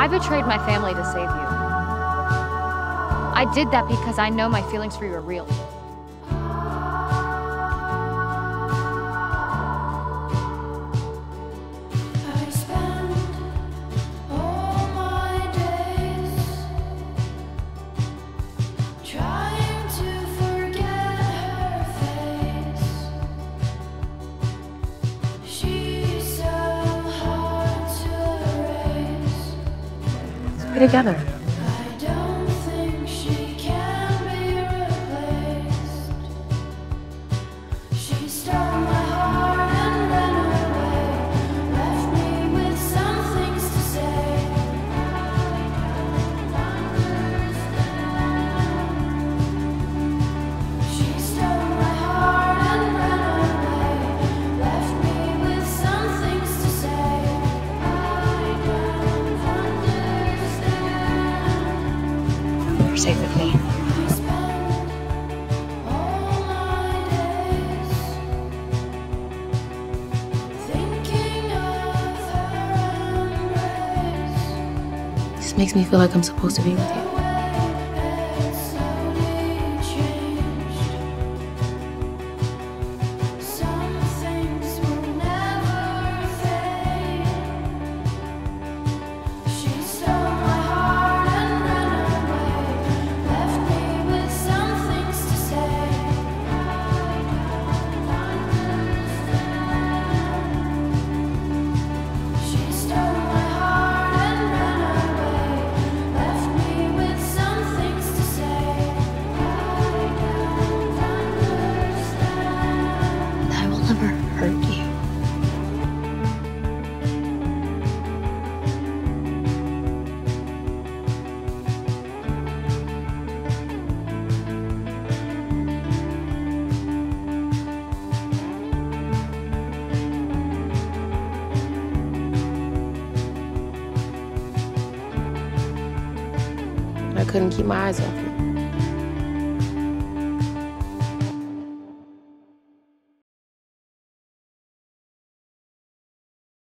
I betrayed my family to save you. I did that because I know my feelings for you are real. Together. I don't think she can be replaced. She stole my heart and ran away, left me with some things to say. She stole my heart and ran away, left me with some things to say. You're safe with me. I spend all my days thinking of her embrace. This makes me feel like I'm supposed to be with you. I couldn't keep my eyes off you.